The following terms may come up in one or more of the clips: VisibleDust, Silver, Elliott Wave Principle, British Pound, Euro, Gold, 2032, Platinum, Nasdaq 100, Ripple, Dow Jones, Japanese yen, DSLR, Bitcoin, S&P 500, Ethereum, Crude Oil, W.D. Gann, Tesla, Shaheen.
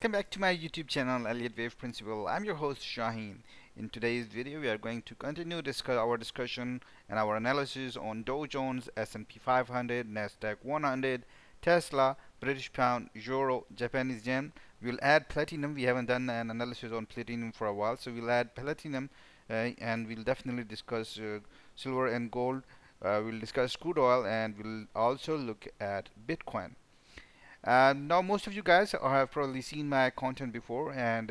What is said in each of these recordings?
Come back to my YouTube channel Elliott Wave Principle. I'm your host Shaheen. In today's video we are going to continue our discussion and our analysis on Dow Jones, S&P 500, Nasdaq 100, Tesla, British Pound, Euro, Japanese Yen. We'll add Platinum. We haven't done an analysis on Platinum for a while, so we'll add Platinum and we'll definitely discuss Silver and Gold. We'll discuss Crude Oil and we'll also look at Bitcoin. Now most of you guys have probably seen my content before, and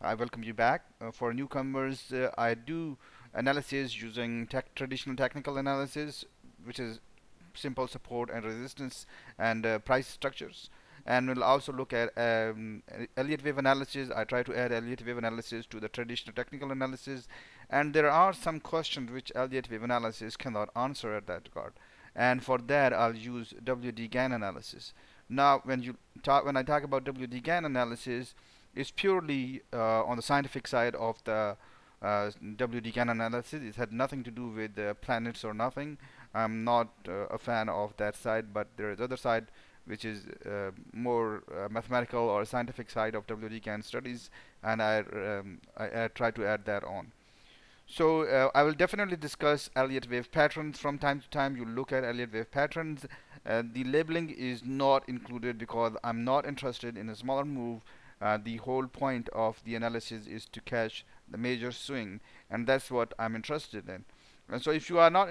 I welcome you back. For newcomers, I do analysis using traditional technical analysis, which is simple support and resistance and price structures, and we'll also look at Elliott wave analysis. I try to add Elliott wave analysis to the traditional technical analysis, and there are some questions which Elliott wave analysis cannot answer at that regard, and for that I'll use W.D. Gann analysis. Now when I talk about W.D. Gann analysis, it's purely on the scientific side of the W.D. Gann analysis. It had nothing to do with planets or nothing. I'm not a fan of that side, but there is other side which is more mathematical or scientific side of W.D. Gann studies, and I try to add that on. So I will definitely discuss Elliott wave patterns from time to time. You look at Elliott wave patterns. The labeling is not included because I'm not interested in a smaller move. The whole point of the analysis is to catch the major swing, and that's what I'm interested in. And so if you are not,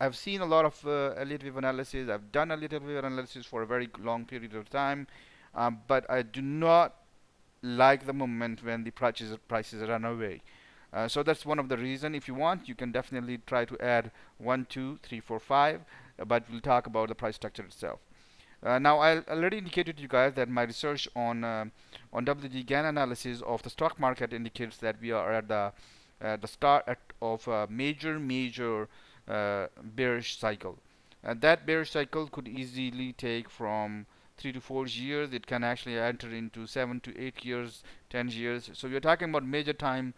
I've seen a lot of Elliott wave analysis. I've done Elliott wave analysis for a very long period of time, but I do not like the moment when the prices run away. So that's one of the reason. If you want, you can definitely try to add 1, 2, 3, 4, 5, but we'll talk about the price structure itself. Now I already indicated to you guys that my research on W.D. Gann analysis of the stock market indicates that we are at the start of a major bearish cycle, and that bearish cycle could easily take from 3 to 4 years. It can actually enter into 7 to 8 years, 10 years. So you're talking about major time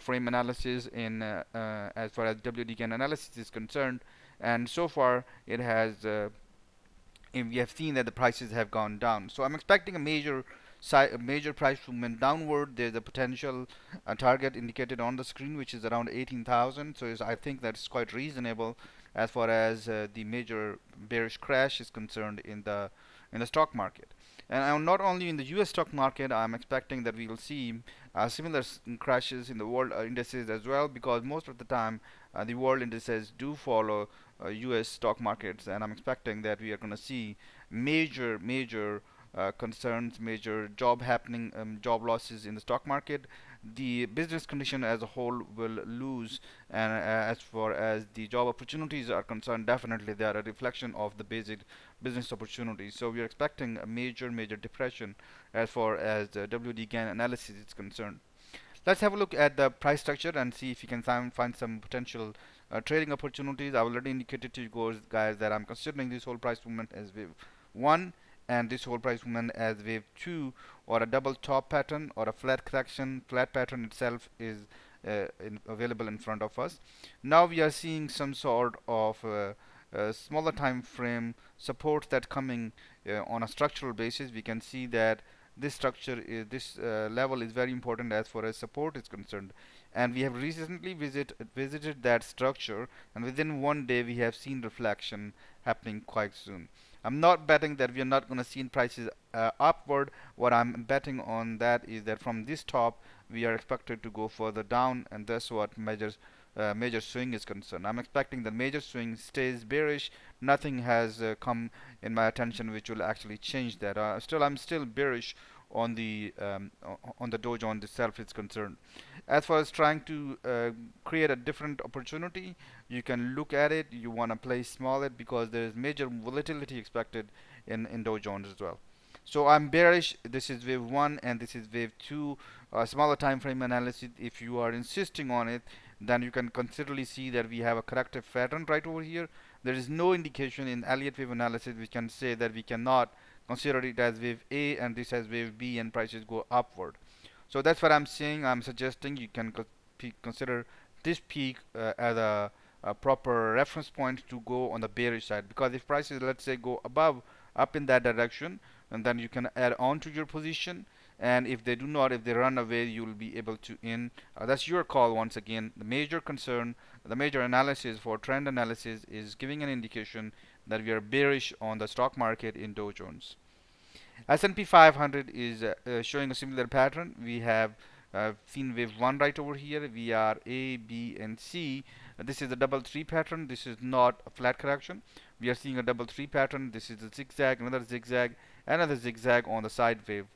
frame analysis in as far as W.D. Gann analysis is concerned, and so far it has we have seen that the prices have gone down. So I'm expecting a major price movement downward. There's a potential target indicated on the screen, which is around 18,000. So I think that's quite reasonable as far as the major bearish crash is concerned in the stock market. And not only in the US stock market, I'm expecting that we will see similar crashes in the world indices as well, because most of the time the world indices do follow US stock markets, and I'm expecting that we are going to see major concerns, major job losses in the stock market. The business condition as a whole will lose, and as far as the job opportunities are concerned, definitely they are a reflection of the basic business opportunities. So we are expecting a major depression as far as the W.D. Gann analysis is concerned. Let's have a look at the price structure and see if you can find some potential trading opportunities. I already indicated to you guys that I'm considering this whole price movement as wave 1 and this whole price movement as wave 2, or a double top pattern or a flat correction. Flat pattern itself is available in front of us. Now we are seeing some sort of smaller time frame support that coming on a structural basis. We can see that this structure is, this level is very important as far as support is concerned, and we have recently visited that structure, and within one day we have seen reflection happening quite soon. I'm not betting that we are not going to see prices upward. What I'm betting on that is that from this top we are expected to go further down, and that's what major swing is concerned. I'm expecting the major swing stays bearish. Nothing has come in my attention which will actually change that. I'm still bearish on the Dow Jones itself is concerned. As far as trying to create a different opportunity, you can look at it. You want to play small it because there is major volatility expected in Dow Jones as well. So I'm bearish. This is wave 1 and this is wave 2. Smaller time frame analysis, if you are insisting on it, then you can considerably see that we have a corrective pattern right over here. There is no indication in Elliott wave analysis we can say that we cannot consider it as wave A and this as wave B and prices go upward. So that's what I'm saying. I'm suggesting you can consider this peak as a proper reference point to go on the bearish side, because if prices, let's say, go above up in that direction, and then you can add on to your position. And if they do not, if they run away, you will be able to in. That's your call. Once again, the major concern, the major analysis for trend analysis is giving an indication that we are bearish on the stock market in Dow Jones. S&P 500 is showing a similar pattern. We have seen wave 1 right over here. We are A, B, and C. This is a double 3 pattern. This is not a flat correction. We are seeing a double 3 pattern. This is a zigzag, another zigzag, another zigzag on the side wave.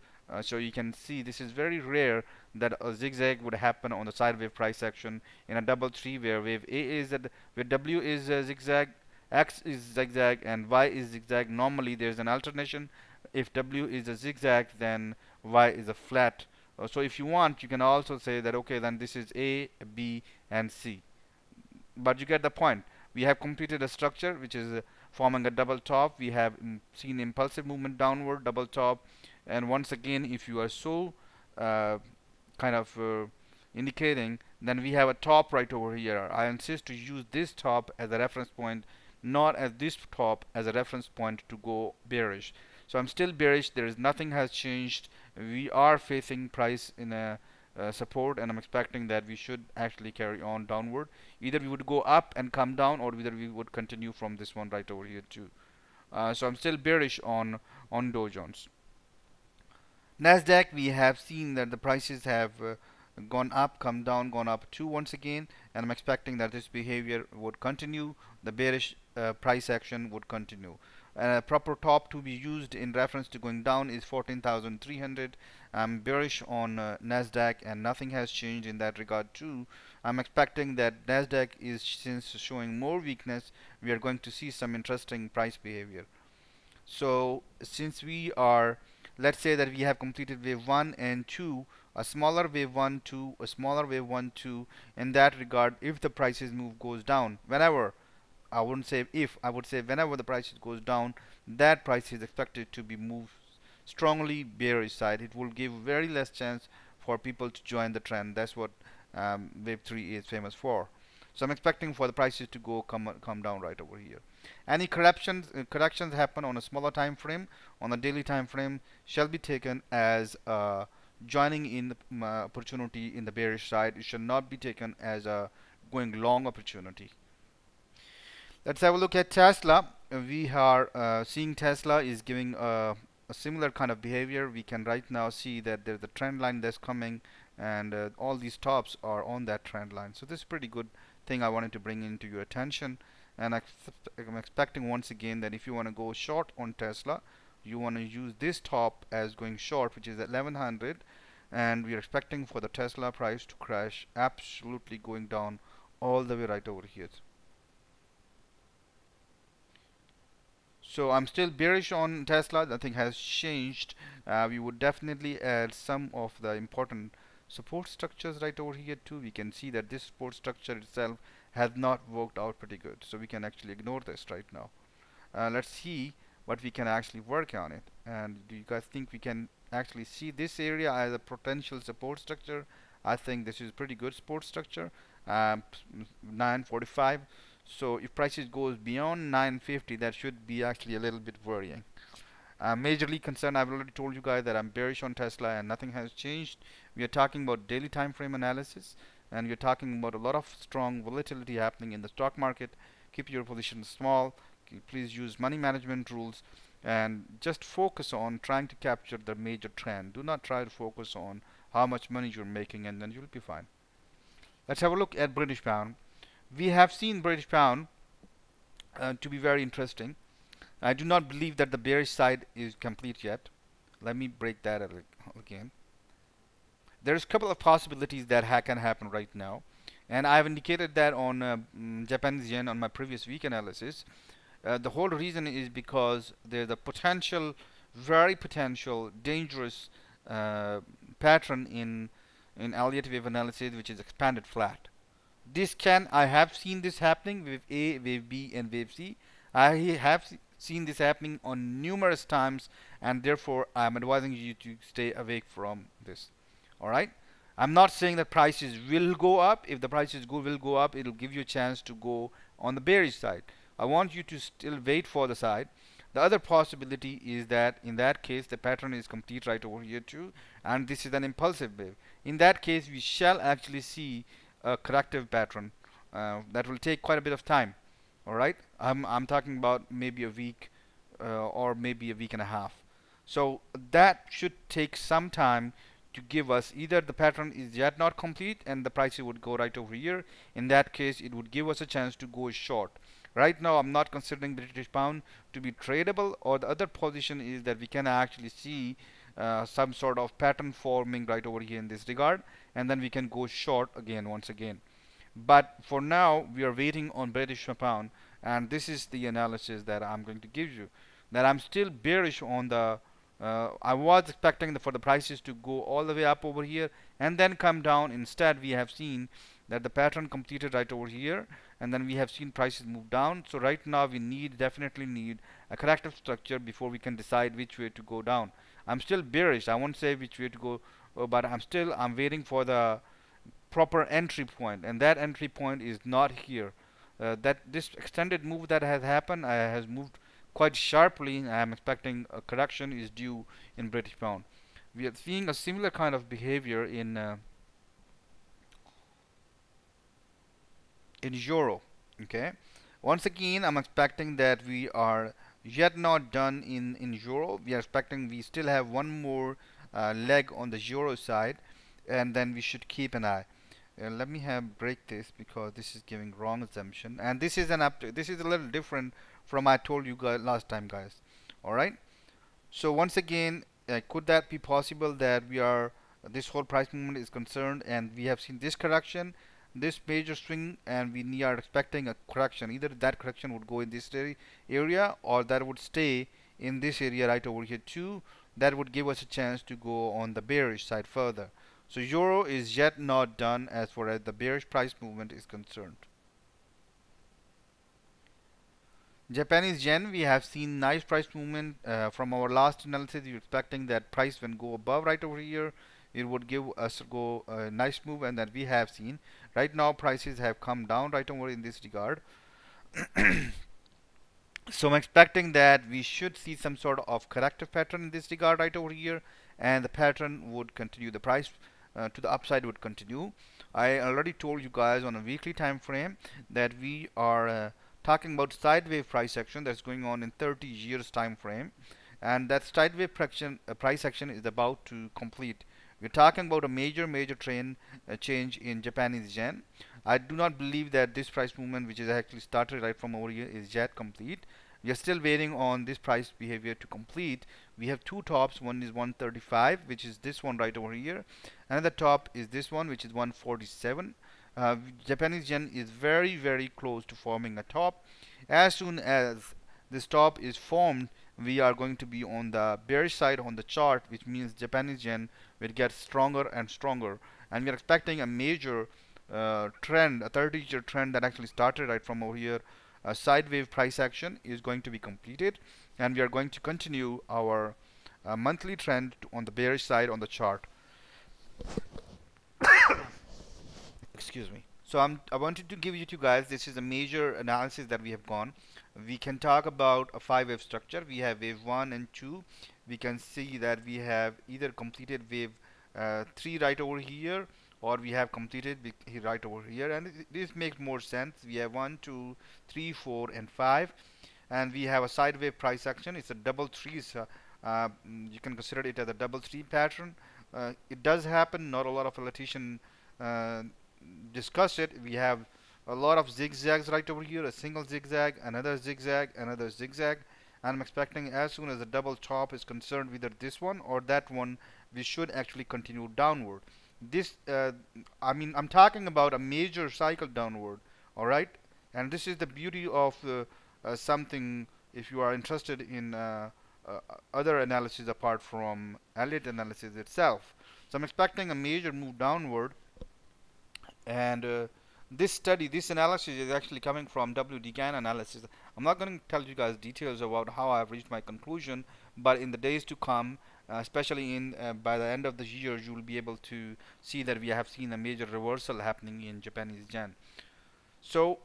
So you can see this is very rare that a zigzag would happen on the side wave price action in a double 3 where wave A is at, where W is a zigzag, X is zigzag, and Y is zigzag. Normally there's an alternation. If W is a zigzag, then Y is a flat. So if you want, you can also say that, okay, then this is A, B, and C. But you get the point. We have completed a structure which is forming a double top. We have seen impulsive movement downward, double top. And once again, if you are so indicating, then we have a top right over here. I insist to use this top as a reference point, not as this top as a reference point to go bearish. So I'm still bearish. There is nothing has changed. We are facing price in a support, and I'm expecting that we should actually carry on downward. Either we would go up and come down, or either we would continue from this one right over here too. So I'm still bearish on Dow Jones. Nasdaq, we have seen that the prices have gone up, come down, gone up too once again, and I'm expecting that this behavior would continue. The bearish price action would continue. A proper top to be used in reference to going down is 14,300. I'm bearish on Nasdaq, and nothing has changed in that regard too. I'm expecting that Nasdaq is, since showing more weakness, we are going to see some interesting price behavior. So since we are, let's say that we have completed wave 1 and 2, a smaller wave 1, 2, a smaller wave 1, 2. In that regard, if the prices move goes down, whenever, I wouldn't say if, I would say whenever the prices goes down, that price is expected to be moved strongly bearish side. It will give very less chance for people to join the trend. That's what wave 3 is famous for. So I'm expecting for the prices to go come down right over here. Any corrections happen on a smaller time frame, on a daily time frame, shall be taken as joining in the opportunity in the bearish side. It should not be taken as a going long opportunity. Let's have a look at Tesla. We are seeing Tesla is giving a similar kind of behavior. We can right now see that there's a trend line that's coming, and all these tops are on that trend line. So this is pretty good thing I wanted to bring into your attention. And I'm expecting once again that if you want to go short on Tesla, you want to use this top as going short, which is 1100, and we are expecting for the Tesla price to crash, absolutely going down all the way right over here. So I'm still bearish on Tesla. Nothing has changed. We would definitely add some of the important support structures right over here too. We can see that this support structure itself has not worked out pretty good, so we can actually ignore this right now. Let's see what we can actually work on it. And do you guys think we can actually see this area as a potential support structure? I think this is pretty good support structure, 945. So if prices goes beyond 950, that should be actually a little bit worrying. Majorly concerned, I've already told you guys that I'm bearish on Tesla, and nothing has changed. We are talking about daily time frame analysis, and we're talking about a lot of strong volatility happening in the stock market. Keep your position small. Please use money management rules, and just focus on trying to capture the major trend. Do not try to focus on how much money you're making, and then you'll be fine. Let's have a look at British Pound. We have seen British Pound to be very interesting. I do not believe that the bearish side is complete yet. Let me break that out again. There's a couple of possibilities that can happen right now, and I've indicated that on Japanese yen on my previous week analysis. The whole reason is because there's a potential, very potential, dangerous pattern in Elliott wave analysis, which is expanded flat. This can, I have seen this happening with A, wave B, and wave C. I have seen this happening on numerous times, and therefore I'm advising you to stay awake from this. Alright, I'm not saying that prices will go up. If the prices will go up, it'll give you a chance to go on the bearish side. I want you to still wait for the side. The other possibility is that in that case the pattern is complete right over here too, and this is an impulsive wave. In that case we shall actually see a corrective pattern that will take quite a bit of time. Alright, I'm talking about maybe a week or maybe a week and a half. So that should take some time to give us either the pattern is yet not complete and the price would go right over here. In that case it would give us a chance to go short. Right now I'm not considering British Pound to be tradable, or the other position is that we can actually see some sort of pattern forming right over here in this regard, and then we can go short again once again. But for now we are waiting on British Pound, and this is the analysis that I'm going to give you, that I'm still bearish on the I was expecting for the prices to go all the way up over here and then come down. Instead we have seen that the pattern completed right over here, and then we have seen prices move down. So right now we definitely need a corrective structure before we can decide which way to go down. I'm still bearish, I won't say which way to go, but I'm waiting for the proper entry point, and that entry point is not here. This extended move that has happened has moved quite sharply, and I'm expecting a correction is due in British Pound. We are seeing a similar kind of behavior in Euro. Okay, once again I'm expecting that we are yet not done in Euro. We are expecting we still have one more leg on the Euro side, and then we should keep an eye. Let me break this because this is giving wrong assumption, and this is an update. This is a little different from I told you guys last time, guys. Alright, so once again could that be possible that we are this whole price movement is concerned, and we have seen this correction, this major swing, and we are expecting a correction. Either that correction would go in this area, or that would stay in this area right over here too. That would give us a chance to go on the bearish side further. So Euro is yet not done as far as the bearish price movement is concerned. Japanese yen, we have seen nice price movement. From our last analysis we were expecting that price when go above right over here, it would give us go a nice move, and that we have seen. Right now prices have come down right over in this regard. So I'm expecting that we should see some sort of corrective pattern in this regard right over here, and the pattern would continue, the price to the upside would continue. I already told you guys on a weekly time frame that we are talking about sideways price action that's going on in 30 years time frame, and that sideways price action is about to complete. We're talking about a major trend change in Japanese yen. I do not believe that this price movement, which is actually started right from over here, is yet complete. We are still waiting on this price behavior to complete. We have two tops. One is 135, which is this one right over here. Another top is this one, which is 147. Japanese yen is very, very close to forming a top. As soon as this top is formed, we are going to be on the bearish side on the chart, which means Japanese yen will get stronger and stronger, and we are expecting a major trend, a 30-year trend that actually started right from over here. A sideways price action is going to be completed, and we are going to continue our monthly trend on the bearish side on the chart. Excuse me. So I wanted to give you two guys, this is a major analysis that we have gone. We can talk about a 5-wave structure. We have wave 1 and 2. We can see that we have either completed wave 3 right over here, or we have completed right over here, and this makes more sense. We have 1, 2, 3, 4 and 5, and we have a sideways price action. It's a double 3, so you can consider it as a double 3 pattern. It does happen, not a lot of politicians discuss it. We have a lot of zigzags right over here, a single zigzag, another zigzag, another zigzag, and I'm expecting as soon as the double top is concerned, either this one or that one, we should actually continue downward. This I mean, I'm talking about a major cycle downward. Alright, and this is the beauty of something. If you are interested in other analysis apart from Elliott analysis itself, so I'm expecting a major move downward. And this analysis is actually coming from W.D. Gann analysis. I'm not going to tell you guys details about how I've reached my conclusion, but in the days to come, especially in by the end of the year, you will be able to see that we have seen a major reversal happening in Japanese yen. So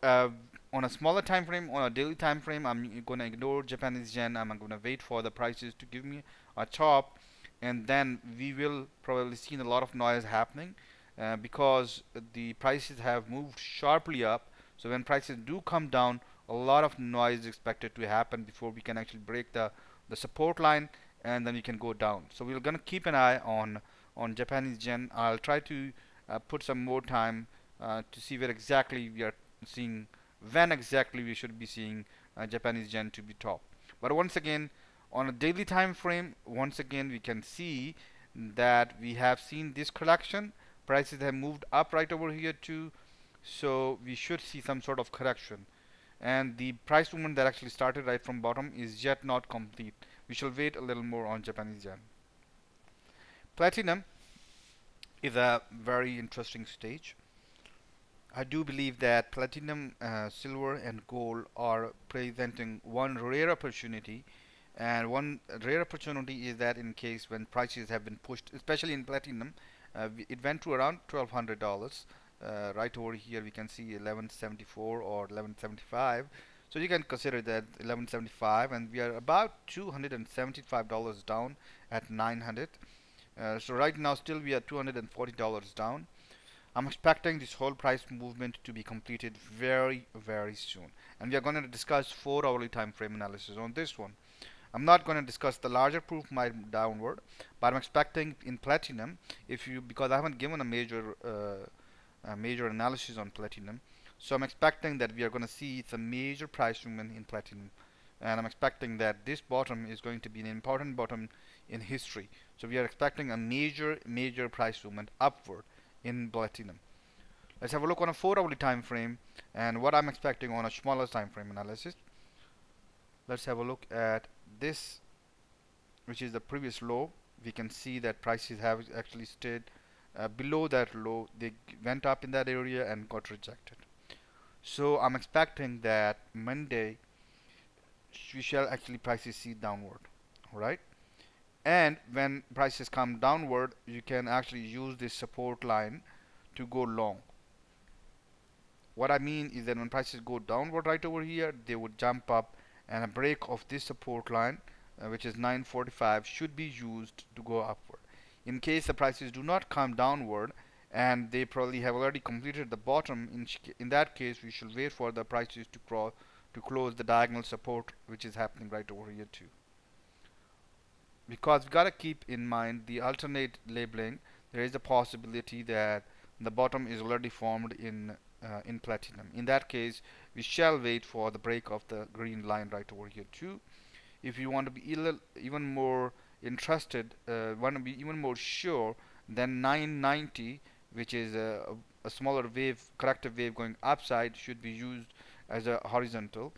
on a smaller time frame, on a daily time frame, I'm going to ignore Japanese yen. I'm going to wait for the prices to give me a chop, and then we will probably see a lot of noise happening because the prices have moved sharply up. So when prices do come down, a lot of noise is expected to happen before we can actually break the support line, and then we can go down. So we're going to keep an eye on Japanese yen. I'll try to put some more time to see where exactly we are seeing, when exactly we should be seeing Japanese yen to be top. But once again, on a daily time frame, once again we can see that we have seen this correction. Prices have moved up right over here too, so we should see some sort of correction. And the price movement that actually started right from bottom is yet not complete. We shall wait a little more on Japanese yen. Platinum is a very interesting stage. I do believe that platinum, silver and gold are presenting one rare opportunity, and one rare opportunity is that in case when prices have been pushed, especially in platinum, it went to around $1,200. Right over here we can see 1174 or 1175, so you can consider that 1175, and we are about $275 down at 900. So right now still we are $240 down. I'm expecting this whole price movement to be completed very, very soon, and we are going to discuss 4-hourly time frame analysis on this one. I'm not going to discuss the larger proof might downward, but I'm expecting in platinum, if you, because I haven't given a major analysis on platinum, so I'm expecting that we are going to see some major price movement in platinum, and I'm expecting that this bottom is going to be an important bottom in history. So we are expecting a major price movement upward in platinum. Let's have a look on a 4-hourly time frame and what I'm expecting on a smaller time frame analysis. Let's have a look at this, which is the previous low. We can see that prices have actually stayed below that low. They went up in that area and got rejected. So I'm expecting that Monday we shall actually prices see downward, alright? And when prices come downward, you can actually use this support line to go long. What I mean is that when prices go downward right over here, they would jump up, and a break of this support line, which is 945, should be used to go upward. In case the prices do not come downward and they probably have already completed the bottom, in that case we should wait for the prices to close the diagonal support, which is happening right over here too. Because we gotta keep in mind the alternate labeling, there is a possibility that the bottom is already formed in platinum. In that case, we shall wait for the break of the green line right over here too. If you want to be even more interested, want to be even more sure, then 990, which is a smaller wave, corrective wave going upside, should be used as a horizontal.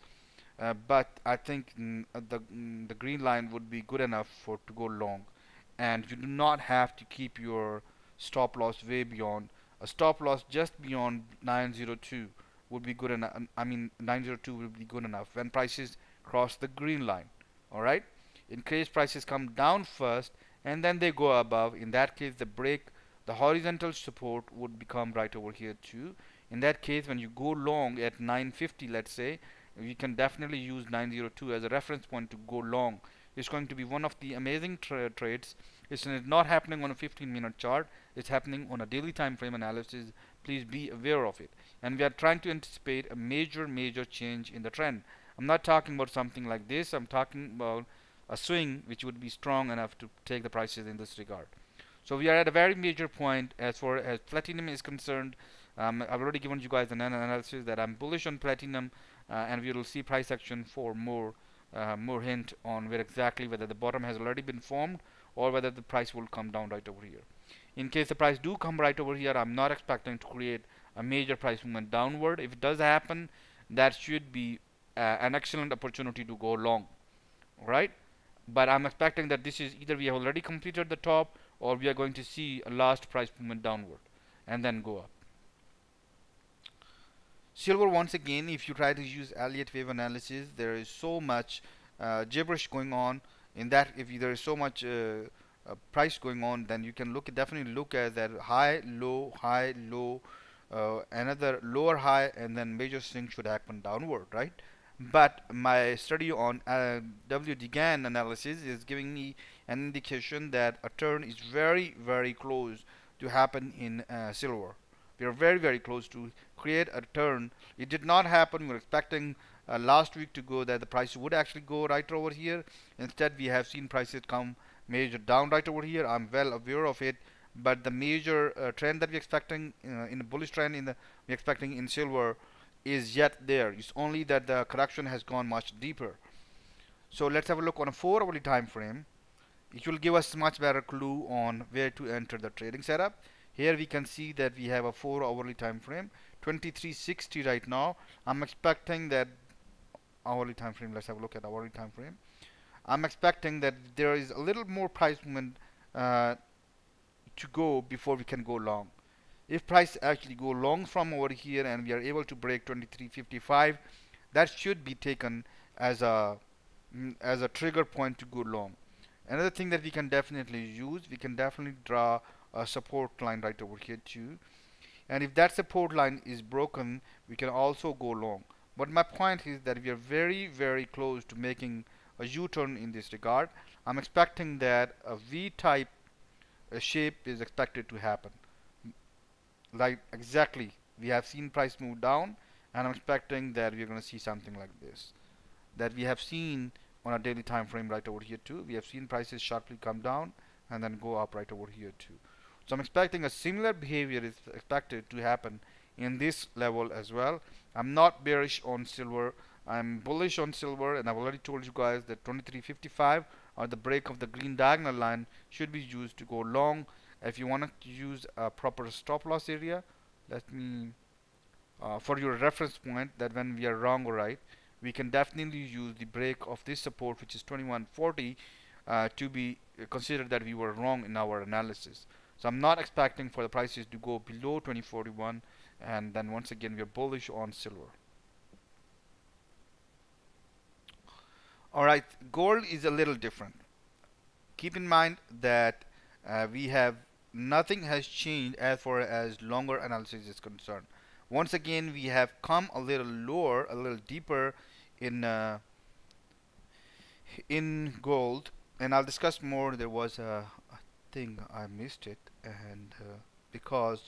But I think the green line would be good enough for to go long, and you do not have to keep your stop loss way beyond. A stop loss just beyond 902 would be good enough. I mean 902 would be good enough when prices cross the green line. All right. In case prices come down first and then they go above, in that case the break, the horizontal support would become right over here too. In that case, when you go long at 950, let's say, we can definitely use 902 as a reference point to go long. It's going to be one of the amazing trades. It's not happening on a 15-minute chart. It's happening on a daily time frame analysis. Please be aware of it. And we are trying to anticipate a major change in the trend. I'm not talking about something like this. I'm talking about a swing which would be strong enough to take the prices in this regard. So we are at a very major point as far as platinum is concerned. I've already given you guys an analysis that I'm bullish on platinum. And we will see price action for more hint on where exactly, whether the bottom has already been formed or whether the price will come down right over here. In case the price do come right over here, I'm not expecting to create a major price movement downward. If it does happen, that should be an excellent opportunity to go long, right? But I'm expecting that this is either we have already completed the top or we are going to see a last price movement downward and then go up. Silver, once again, if you try to use Elliott Wave analysis, there is so much gibberish going on. In that, if there is so much price going on, then you can definitely look at that high, low, another lower high, and then major swing should happen downward, right? But my study on W.D. Gann analysis is giving me an indication that a turn is very, very close to happen in silver. We are very, very close to create a turn. It did not happen. We were expecting last week to go that the price would actually go right over here. Instead, we have seen prices come major down right over here. I'm well aware of it, but the major trend that we're expecting in the bullish trend we're expecting in silver is yet there. It's only that the correction has gone much deeper. So let's have a look on a 4-hourly time frame. It will give us much better clue on where to enter the trading setup. Here we can see that we have a 4-hourly time frame, 2360 right now. I'm expecting that hourly time frame. Let's have a look at hourly time frame. I'm expecting that there is a little more price movement to go before we can go long. If price actually go long from over here and we are able to break 23.55, that should be taken as a trigger point to go long. Another thing that we can definitely use, we can definitely draw a support line right over here too, and if that support line is broken, we can also go long. But my point is that we are very, very close to making a U-turn in this regard. I'm expecting that a V-type shape is expected to happen. Like exactly, we have seen price move down, and I'm expecting that we're going to see something like this that we have seen on a daily time frame right over here too. We have seen prices sharply come down and then go up right over here too. So I'm expecting a similar behavior is expected to happen in this level as well. I'm not bearish on silver, I'm bullish on silver, and I've already told you guys that 23.55 or the break of the green diagonal line should be used to go long. If you want to use a proper stop loss area, let me for your reference point that when we are wrong or right, we can definitely use the break of this support, which is 21.40, to be considered that we were wrong in our analysis. So I'm not expecting for the prices to go below 20.41, and then once again we are bullish on silver. Alright, gold is a little different. Keep in mind that we have nothing has changed as far as longer analysis is concerned. Once again, we have come a little lower, a little deeper in gold, and I'll discuss more. There was a thing I missed it, and because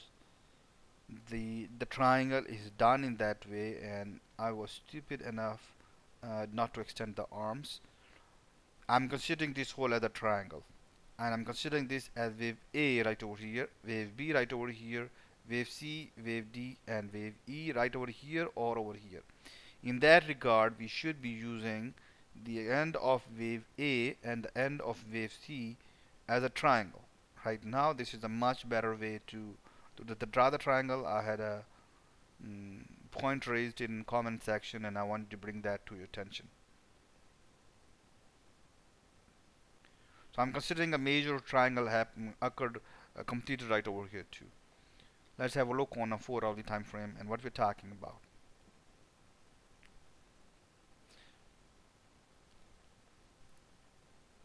the triangle is done in that way, and I was stupid enough not to extend the arms. I'm considering this whole other triangle, and I'm considering this as wave A right over here, wave B right over here, wave C, wave D, and wave E right over here or over here. In that regard, we should be using the end of wave A and the end of wave C as a triangle. Right now, this is a much better way to draw the triangle. I had a point raised in comment section, and I wanted to bring that to your attention. So I'm considering a major triangle completed right over here too. Let's have a look on a 4-hourly time frame and what we're talking about.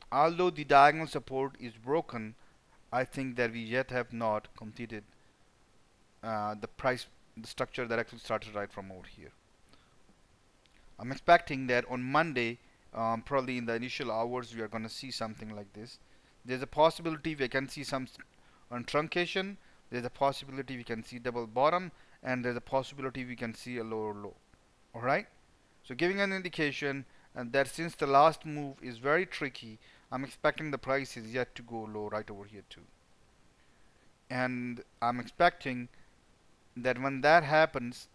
Although the diagonal support is broken, I think that we yet have not completed the structure that actually started right from over here. I'm expecting that on Monday, probably in the initial hours, we are going to see something like this. There's a possibility we can see some truncation. There's a possibility we can see double bottom, and there's a possibility we can see a lower low. Alright, so giving an indication and that since the last move is very tricky, I'm expecting the price is yet to go low right over here too. And I'm expecting that when that happens,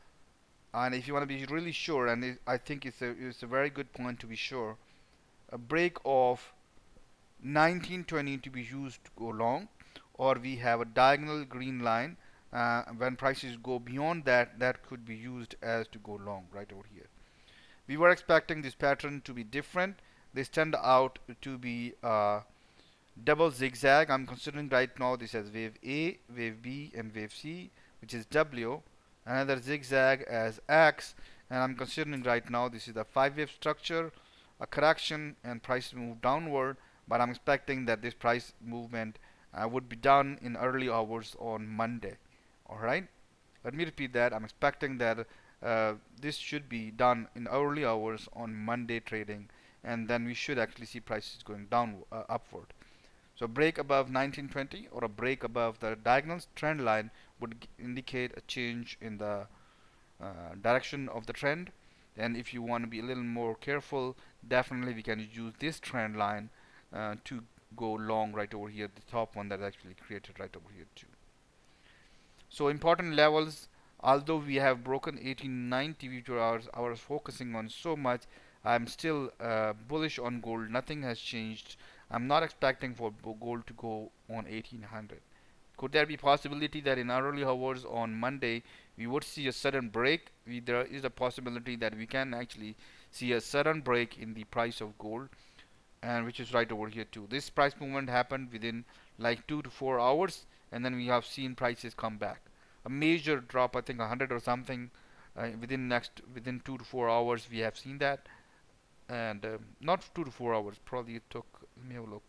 and if you want to be really sure, and I think it's a very good point to be sure, a break of 1920 to be used to go long, or we have a diagonal green line. When prices go beyond that, that could be used as to go long right over here. We were expecting this pattern to be different. This turned out to be double zigzag. I'm considering right now this as wave A, wave B, and wave C, which is W. Another zigzag as X, and I'm considering right now this is a 5-wave structure, a correction, and price move downward. But I'm expecting that this price movement would be done in early hours on Monday. All right, Let me repeat that. I'm expecting that this should be done in early hours on Monday trading, and then we should actually see prices going down upward. So break above 1920 or a break above the diagonal trend line would indicate a change in the direction of the trend. And if you want to be a little more careful, definitely we can use this trend line to go long right over here, the top one that actually created right over here too. So important levels, although we have broken 1890, which I was focusing on so much, I'm still bullish on gold. Nothing has changed. I'm not expecting for gold to go on 1800. Could there be possibility that in early hours on Monday we would see a sudden break? There is a possibility that we can actually see a sudden break in the price of gold, and which is right over here too. This price movement happened within like 2 to 4 hours, and then we have seen prices come back. A major drop, I think 100 or something, within 2 to 4 hours we have seen that. And not 2 to 4 hours, probably it took, let me have a look.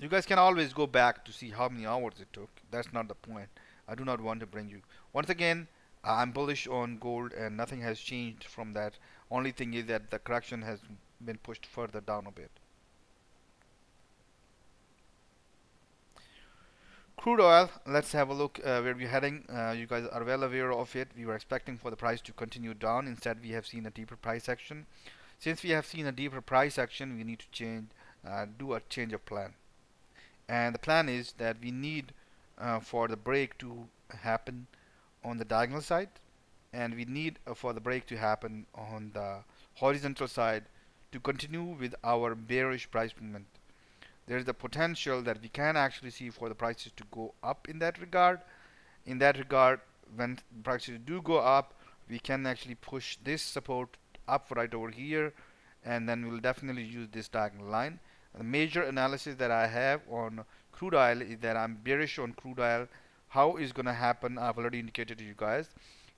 You guys can always go back to see how many hours it took. That's not the point. I do not want to bring you. Once again, I'm bullish on gold and nothing has changed from that. Only thing is that the correction has been pushed further down a bit. Crude oil, let's have a look where we're heading. You guys are well aware of it. We were expecting for the price to continue down. Instead, we have seen a deeper price action. Since we have seen a deeper price action, we need to change, do a change of plan. And the plan is that we need for the break to happen on the diagonal side, and we need for the break to happen on the horizontal side to continue with our bearish price movement. There is the potential that we can actually see for the prices to go up in that regard. In that regard, when prices do go up, we can actually push this support up right over here, and then we'll definitely use this diagonal line. The major analysis that I have on crude oil is that I'm bearish on crude oil. How is going to happen, I've already indicated to you guys,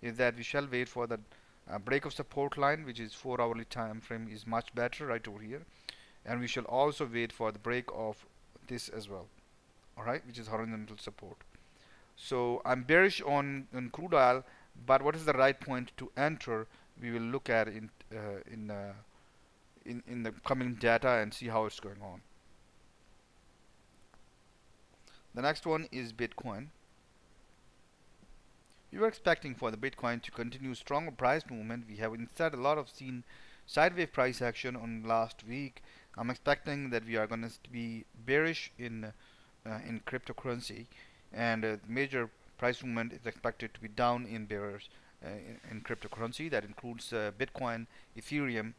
is that we shall wait for the break of support line, which is 4-hourly time frame is much better right over here, and we shall also wait for the break of this as well, alright, which is horizontal support. So I'm bearish on crude oil, but what is the right point to enter? We will look at in the coming data and see how it's going on. The next one is Bitcoin. We were expecting for the Bitcoin to continue stronger price movement. We have instead a lot of seen sideways price action on last week. I'm expecting that we are going to be bearish in cryptocurrency, and major price movement is expected to be down in bearish in cryptocurrency. That includes Bitcoin, Ethereum,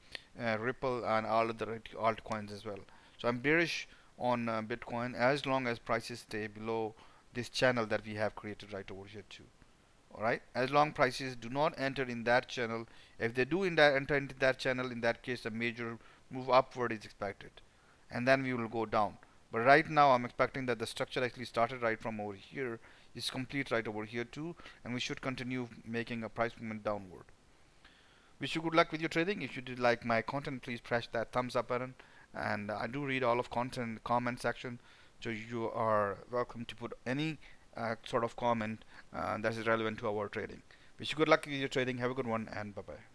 Ripple, and all of the altcoins as well. So I'm bearish on Bitcoin as long as prices stay below this channel that we have created right over here too. Alright, as long prices do not enter in that channel. If they do enter into that channel, in that case a major move upward is expected, and then we will go down. But right now I'm expecting that the structure actually started right from over here, is complete right over here too, and we should continue making a price movement downward. Wish you good luck with your trading. If you did like my content, please press that thumbs up button, and I do read all of content in the comment section, so you are welcome to put any sort of comment that is relevant to our trading. Wish you good luck with your trading. Have a good one, and bye bye.